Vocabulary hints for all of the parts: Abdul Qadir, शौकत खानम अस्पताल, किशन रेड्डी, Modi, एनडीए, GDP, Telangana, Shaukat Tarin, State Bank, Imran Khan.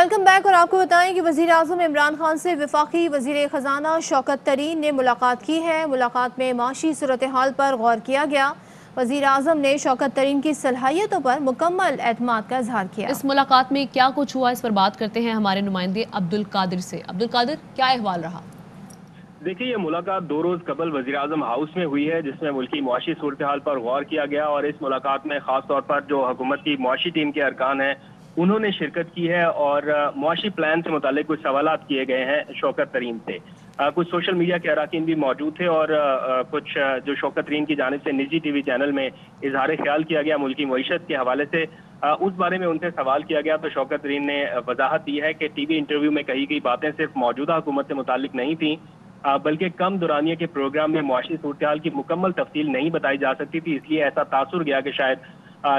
Welcome back. और आपको बताएं कि वज़ीर आज़म इमरान खान से वफाकी वज़ीर ख़जाना शौकत तरीन ने मुलाकात की है। मुलाकात में माशी सूरत हाल पर गौर किया गया। वज़ीर आज़म ने शौकत तरीन की सलाहियतों पर मुकम्मल एतमाद का इजहार किया। इस मुलाकात में क्या कुछ हुआ, इस पर बात करते हैं हमारे नुमाइंदे अब्दुल कादिर से। अब्दुल कादिर, क्या अहवाल रहा? देखिए, ये मुलाकात 2 रोज़ कबल वज़ीर आज़म हाउस में हुई है, जिसमें मुल्की मुआशी सूरत हाल पर गौर किया गया। और इस मुलाकात में खास तौर पर जो हुकूमत की मुआशी टीम के अरकान हैं, उन्होंने शिरकत की है और मुआशी प्लान से मुतालिक कुछ सवालात किए गए हैं शौकत तरीन से। कुछ सोशल मीडिया के अरकान भी मौजूद थे और कुछ जो शौकत तरीन की जानिब से निजी टीवी चैनल में इजहार ख्याल किया गया मुल्की मईशत के हवाले से, उस बारे में उनसे सवाल किया गया। तो शौकत तरीन ने वजाहत दी है कि टीवी इंटरव्यू में कही गई बातें सिर्फ मौजूदा हुकूमत से मुतालिक नहीं थी, बल्कि कम दुरानिया के प्रोग्राम में मुआशी सूरतहाल की मुकम्मल तफसील नहीं बताई जा सकती थी, इसलिए ऐसा तासुर गया कि शायद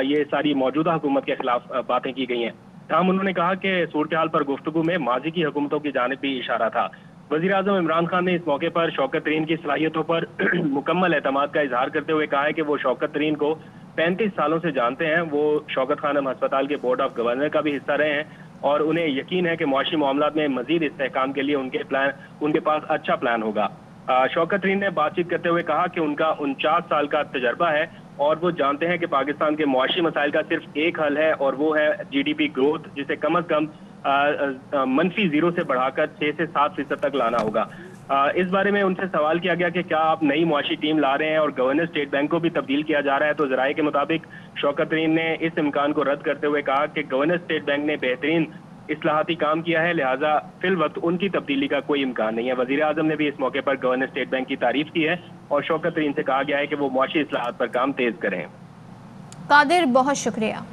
ये सारी मौजूदा हुकूमत के खिलाफ बातें की गई हैं। तमाम उन्होंने कहा कि सूरत हाल पर गुफ्तगू में माजी की हुकूमतों की जानिब भी इशारा था। वज़ीर आज़म इमरान खान ने इस मौके पर शौकत तरीन की सलाहियतों पर मुकम्मल एतमाद का इजहार करते हुए कहा है कि वो शौकत तरीन को 35 सालों से जानते हैं। वो शौकत खानम अस्पताल के बोर्ड ऑफ गवर्नर का भी हिस्सा रहे हैं और उन्हें यकीन है कि मुआशी मामलात में मजीद इस्तेहकाम के लिए उनके पास अच्छा प्लान होगा। शौकत तरीन ने बातचीत करते हुए कहा कि उनका 49 साल का तजर्बा है और वो जानते हैं कि पाकिस्तान के मुआशी मसाइल का सिर्फ एक हल है और वो है GDP ग्रोथ, जिसे कम अज कम -0 से बढ़ाकर 6 से 7% तक लाना होगा। इस बारे में उनसे सवाल किया गया कि क्या आप नई मुआशी टीम ला रहे हैं और गवर्नर स्टेट बैंक को भी तब्दील किया जा रहा है। तो जराये के मुताबिक शौकत तरीन ने इस इम्कान को रद्द करते हुए कहा कि गवर्नर स्टेट बैंक ने बेहतरीन इस्लाहाती काम किया है, लिहाजा फिल वक्त उनकी तब्दीली का कोई इम्कान नहीं है। वज़ीर आज़म ने भी इस मौके पर गवर्नर स्टेट बैंक की तारीफ की है और शौकत तरीन से कहा गया है कि वो मुआशी इस्लाहात पर काम तेज करें। कादिर, बहुत शुक्रिया।